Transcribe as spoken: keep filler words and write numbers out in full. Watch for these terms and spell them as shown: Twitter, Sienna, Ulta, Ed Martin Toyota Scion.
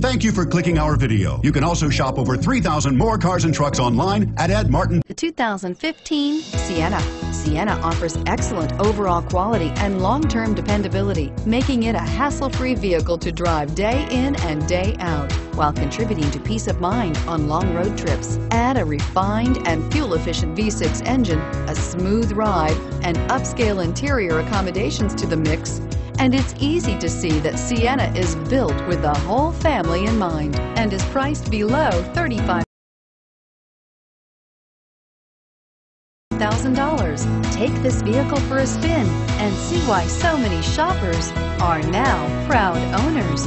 Thank you for clicking our video. You can also shop over three thousand more cars and trucks online at Ed Martin. The two thousand fifteen Sienna. Sienna offers excellent overall quality and long-term dependability, making it a hassle-free vehicle to drive day in and day out, while contributing to peace of mind on long road trips. Add a refined and fuel-efficient V six engine, a smooth ride, and upscale interior accommodations to the mix, and it's easy to see that Sienna is built with the whole family in mind and is priced below thirty-five thousand dollars. Take this vehicle for a spin and see why so many shoppers are now proud owners.